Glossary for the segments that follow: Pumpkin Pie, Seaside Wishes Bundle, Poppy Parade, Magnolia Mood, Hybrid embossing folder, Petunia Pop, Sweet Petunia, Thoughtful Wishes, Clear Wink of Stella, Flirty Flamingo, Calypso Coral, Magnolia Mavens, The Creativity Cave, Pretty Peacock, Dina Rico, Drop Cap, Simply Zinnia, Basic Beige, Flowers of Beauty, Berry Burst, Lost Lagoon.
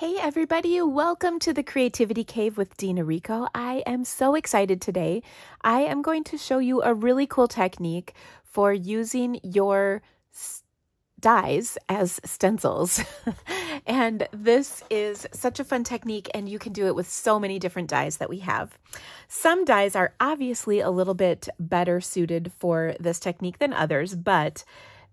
Hey everybody, welcome to the Creativity Cave with Dina Rico. I am so excited today. I am going to show you a really cool technique for using your dies as stencils. And this is such a fun technique, and you can do it with so many different dies that we have. Some dies are obviously a little bit better suited for this technique than others, but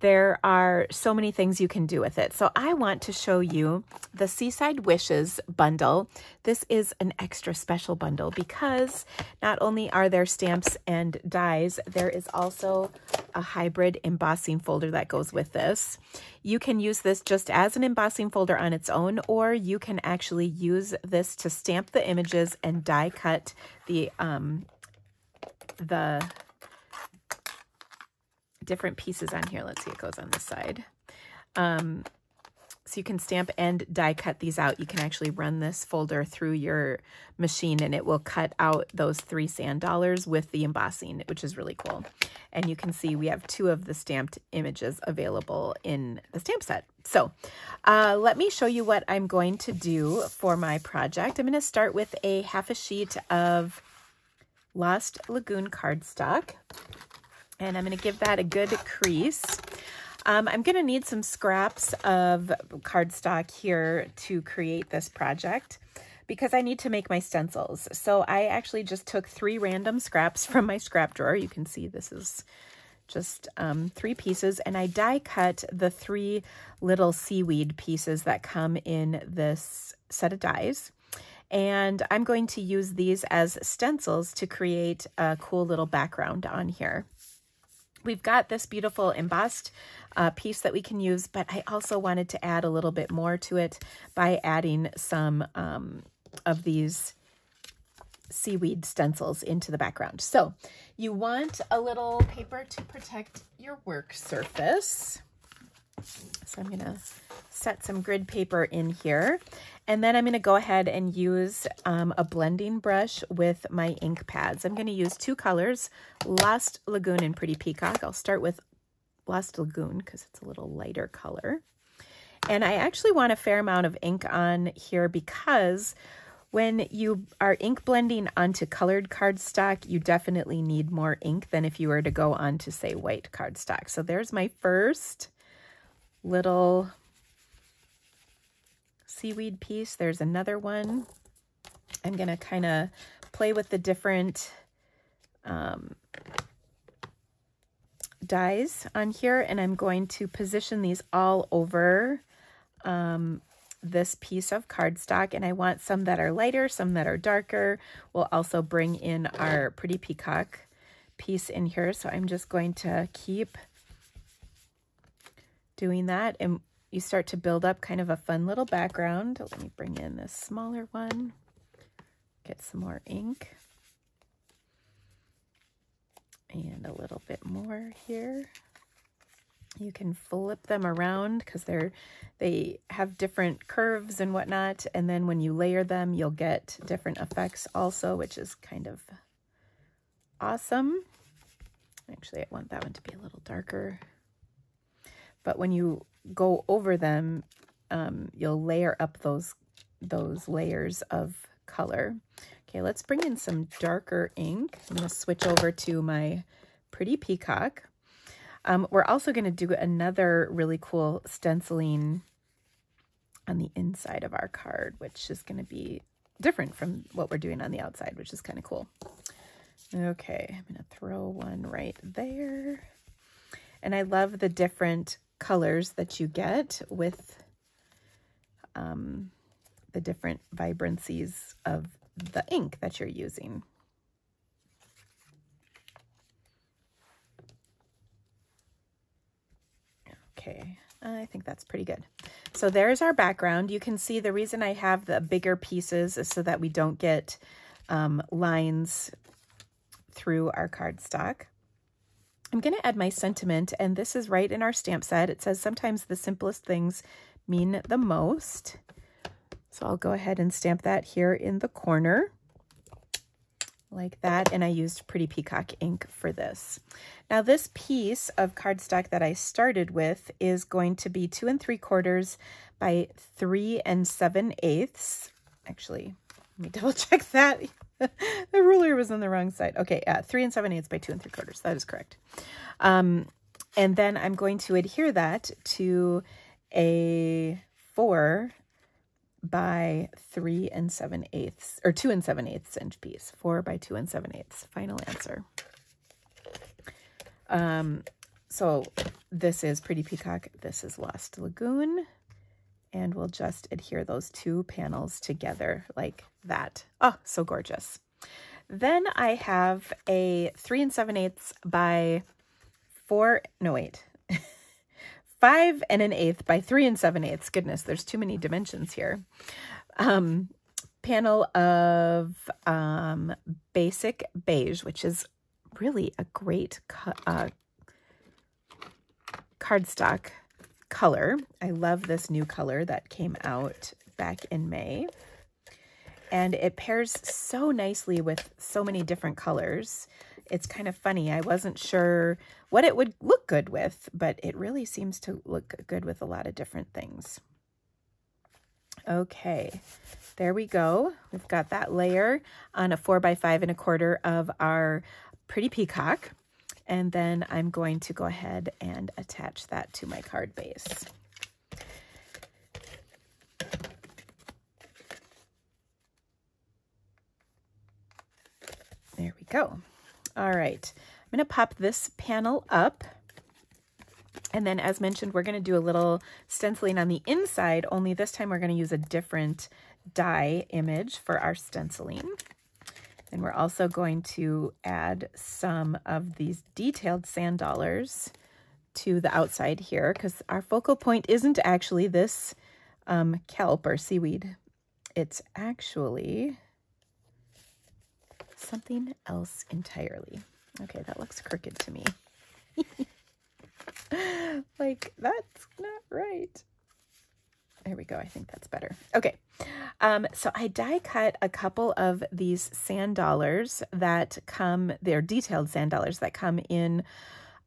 there are so many things you can do with it. So I want to show you the Seaside Wishes bundle. This is an extra special bundle because not only are there stamps and dies, there is also a hybrid embossing folder that goes with this. You can use this just as an embossing folder on its own, or you can actually use this to stamp the images and die cut the different pieces on here. Let's see, it goes on this side. So you can stamp and die cut these out. You can actually run this folder through your machine and it will cut out those 3 sand dollars with the embossing, which is really cool. And you can see we have 2 of the stamped images available in the stamp set. So let me show you what I'm going to do for my project. I'm going to start with a half a sheet of Lost Lagoon cardstock. And I'm going to give that a good crease. I'm going to need some scraps of cardstock here to create this project because I need to make my stencils. So I actually just took 3 random scraps from my scrap drawer. You can see this is just 3 pieces, and I die cut the 3 little seaweed pieces that come in this set of dies. And I'm going to use these as stencils to create a cool little background on here. We've got this beautiful embossed piece that we can use, but I also wanted to add a little bit more to it by adding some of these seaweed stencils into the background. So you want a little paper to protect your work surface. So I'm going to set some grid paper in here, and then I'm going to go ahead and use a blending brush with my ink pads. I'm going to use 2 colors, Lost Lagoon and Pretty Peacock. I'll start with Lost Lagoon because it's a little lighter color. And I actually want a fair amount of ink on here because when you are ink blending onto colored cardstock, you definitely need more ink than if you were to go on to, say, white cardstock. So there's my first little seaweed piece. There's another one. I'm going to kind of play with the different dies on here, and I'm going to position these all over this piece of cardstock, and I want some that are lighter, some that are darker. We'll also bring in our Pretty Peacock piece in here, so I'm just going to keep doing that, and you start to build up kind of a fun little background. Let me bring in this smaller one, get some more ink, and a little bit more here. You can flip them around because they have different curves and whatnot, and then when you layer them, you'll get different effects also, which is kind of awesome. Actually, I want that one to be a little darker. But when you go over them, you'll layer up those layers of color. Okay, let's bring in some darker ink. I'm going to switch over to my Pretty Peacock. We're also going to do another really cool stenciling on the inside of our card, which is going to be different from what we're doing on the outside, which is kind of cool. Okay, I'm going to throw one right there. And I love the different colors that you get with the different vibrancies of the ink that you're using. Okay, I think that's pretty good. So there's our background. You can see the reason I have the bigger pieces is so that we don't get lines through our cardstock. I'm going to add my sentiment, and this is right in our stamp set. It says sometimes the simplest things mean the most. So I'll go ahead and stamp that here in the corner. like that, and I used Pretty Peacock ink for this. Now this piece of cardstock that I started with is going to be 2 3/4 by 3 7/8. Actually, let me double check that. The ruler was on the wrong side. Okay, 3 7/8 by 2 3/4. That is correct. And then I'm going to adhere that to a 4 by 3 7/8 or 2 7/8 inch piece. 4 by 2 7/8. Final answer. So this is Pretty Peacock. This is Lost Lagoon. And we'll just adhere those two panels together like that. Oh, so gorgeous. Then I have a 5 1/8 by 3 7/8. Goodness, there's too many dimensions here. Panel of Basic Beige, which is really a great cardstock color. I love this new color that came out back in May. And it pairs so nicely with so many different colors. It's kind of funny. I wasn't sure what it would look good with, but it really seems to look good with a lot of different things. Okay, there we go. We've got that layer on a 4 by 5 1/4 of our Pretty Peacock. And then I'm going to go ahead and attach that to my card base. There we go. All right, I'm going to pop this panel up. And then, as mentioned, we're going to do a little stenciling on the inside, only this time we're going to use a different die image for our stenciling. And we're also going to add some of these detailed sand dollars to the outside here, because our focal point isn't actually this kelp or seaweed. It's actually something else entirely. Okay, that looks crooked to me. Like, that's not right. There we go. I think that's better. Okay. So I die cut a couple of these sand dollars that come, they're detailed sand dollars that come in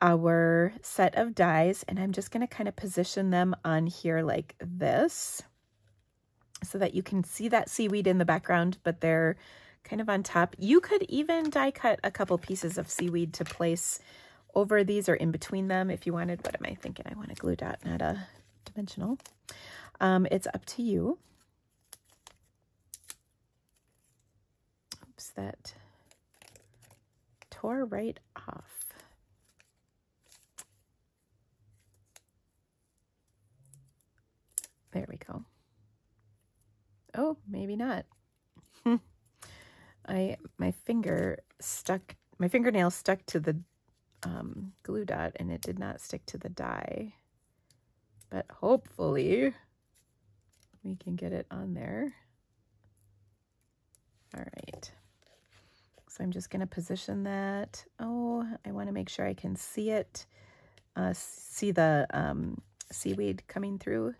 our set of dies. And I'm just going to kind of position them on here like this so that you can see that seaweed in the background, but they're kind of on top. You could even die cut a couple pieces of seaweed to place over these or in between them if you wanted. What am I thinking? I want a glue dot, not a dimensional. It's up to you. Oops, that tore right off. There we go. Oh, maybe not. My fingernail stuck to the glue dot, and it did not stick to the die. But hopefully we can get it on there. All right. So I'm just going to position that. Oh, I want to make sure I can see it. See the seaweed coming through.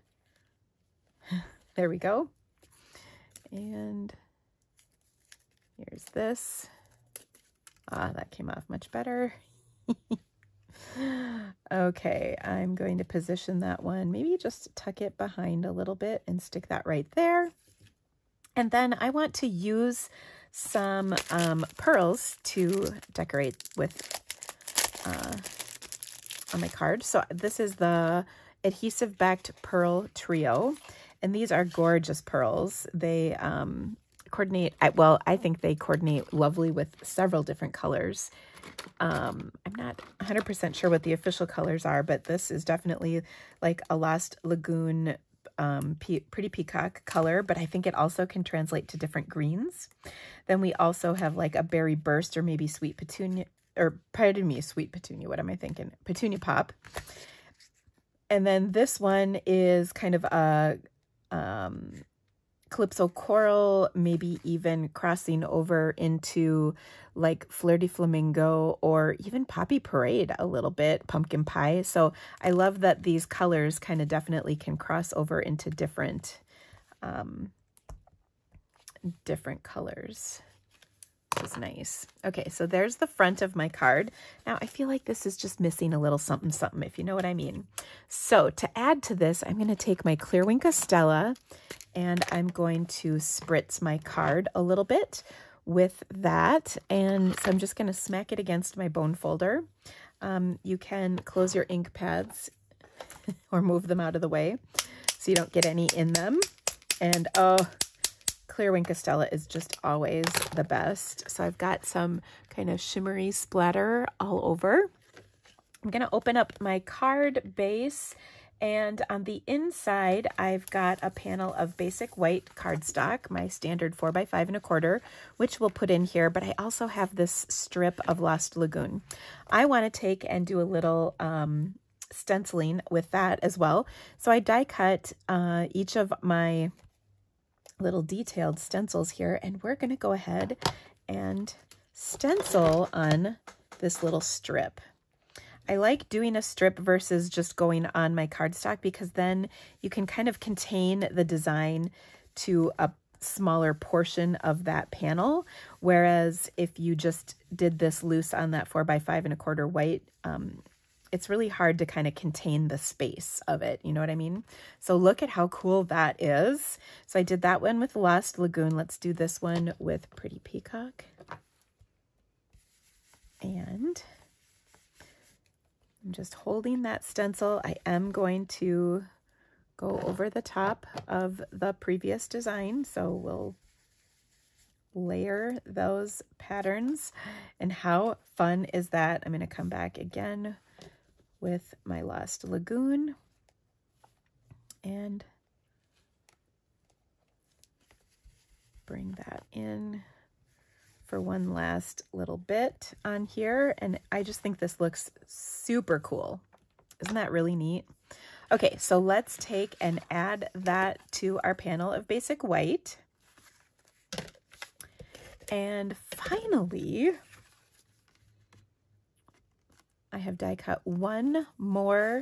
There we go. And here's this. Ah, that came off much better. Okay, I'm going to position that one. Maybe just tuck it behind a little bit and stick that right there. And then I want to use some pearls to decorate with on my card. So this is the adhesive backed pearl trio, and these are gorgeous pearls. They coordinate, well, I think they coordinate lovely with several different colors. I'm not 100% sure what the official colors are, but this is definitely like a Lost Lagoon Pretty Peacock color, but I think it also can translate to different greens. Then we also have like a Berry Burst, or maybe Sweet Petunia, or pardon me, Sweet Petunia, what am I thinking? Petunia Pop. And then this one is kind of a Calypso Coral, maybe even crossing over into like Flirty Flamingo or even Poppy Parade a little bit, Pumpkin Pie. So I love that these colors kind of definitely can cross over into different colors. is nice. Okay, so there's the front of my card. Now, I feel like this is just missing a little something something, if you know what I mean. So to add to this, I'm going to take my Clear Wink of Stella and I'm going to spritz my card a little bit with that. And so I'm just going to smack it against my bone folder. You can close your ink pads or move them out of the way so you don't get any in them. And oh, Clear Wink of Stella is just always the best. So I've got some kind of shimmery splatter all over. I'm going to open up my card base, and on the inside, I've got a panel of basic white cardstock, my standard 4x5 1/4, which we'll put in here, but I also have this strip of Lost Lagoon. I want to take and do a little stenciling with that as well. So I die cut each of my little detailed stencils here, and we're going to go ahead and stencil on this little strip. I like doing a strip versus just going on my cardstock because then you can kind of contain the design to a smaller portion of that panel, whereas if you just did this loose on that 4x5 1/4 white, it's really hard to kind of contain the space of it. You know what I mean? So look at how cool that is. So I did that one with Lost Lagoon. Let's do this one with Pretty Peacock. And I'm just holding that stencil. I am going to go over the top of the previous design. So we'll layer those patterns. And how fun is that? I'm going to come back again with my Lost Lagoon and bring that in for one last little bit on here. And I just think this looks super cool. Isn't that really neat? Okay, so let's take and add that to our panel of basic white. And finally, I have die cut one more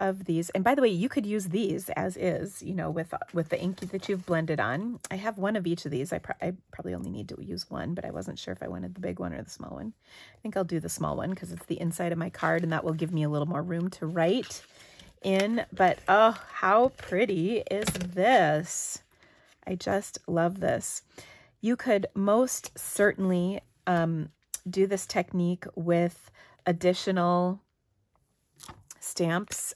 of these. And by the way, you could use these as is, you know, with the ink that you've blended on. I have one of each of these. I probably only need to use one, but I wasn't sure if I wanted the big one or the small one. I think I'll do the small one because it's the inside of my card and that will give me a little more room to write in. But oh, how pretty is this? I just love this. You could most certainly do this technique with additional stamps.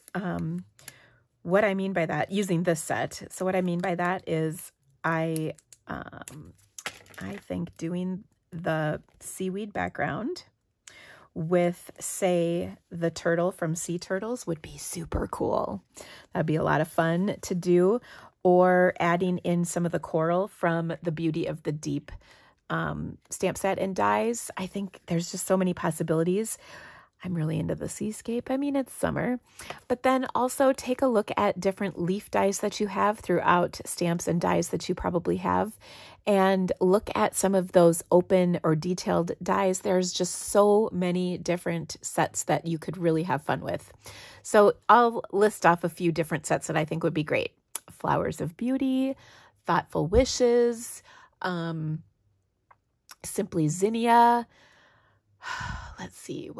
What I mean by that, using this set. So what I mean by that is I think doing the seaweed background with, say, the turtle from Sea Turtles would be super cool. That'd be a lot of fun to do. Or adding in some of the coral from the Beauty of the Deep stamp set and dies. I think there's just so many possibilities. I'm really into the seascape. I mean, it's summer. But then also take a look at different leaf dies that you have throughout stamps and dies that you probably have, and look at some of those open or detailed dies. There's just so many different sets that you could really have fun with. So I'll list off a few different sets that I think would be great. Flowers of Beauty, Thoughtful Wishes, Simply Zinnia. Let's see,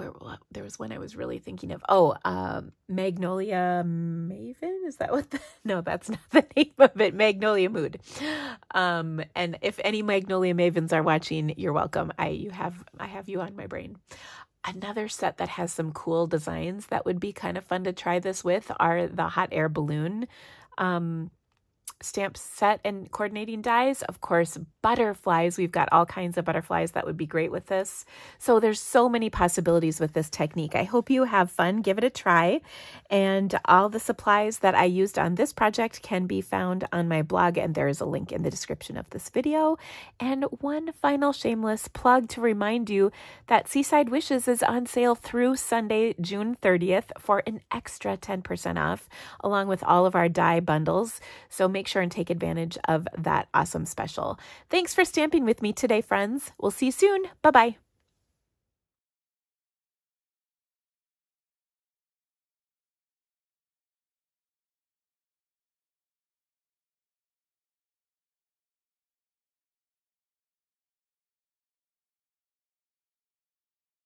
there was one I was really thinking of. Oh, Magnolia Maven? Is that what no, that's not the name of it. Magnolia Mood. And if any Magnolia Mavens are watching, you're welcome. I have you on my brain. Another set that has some cool designs that would be kind of fun to try this with are the hot air balloon stamp set and coordinating dies. Of course, butterflies. We've got all kinds of butterflies that would be great with this. So there's so many possibilities with this technique. I hope you have fun. Give it a try. And all the supplies that I used on this project can be found on my blog, and there is a link in the description of this video. And one final shameless plug to remind you that Seaside Wishes is on sale through Sunday, June 30th for an extra 10% off, along with all of our die bundles. So make sure and take advantage of that awesome special. Thanks for stamping with me today, friends. We'll see you soon. Bye-bye.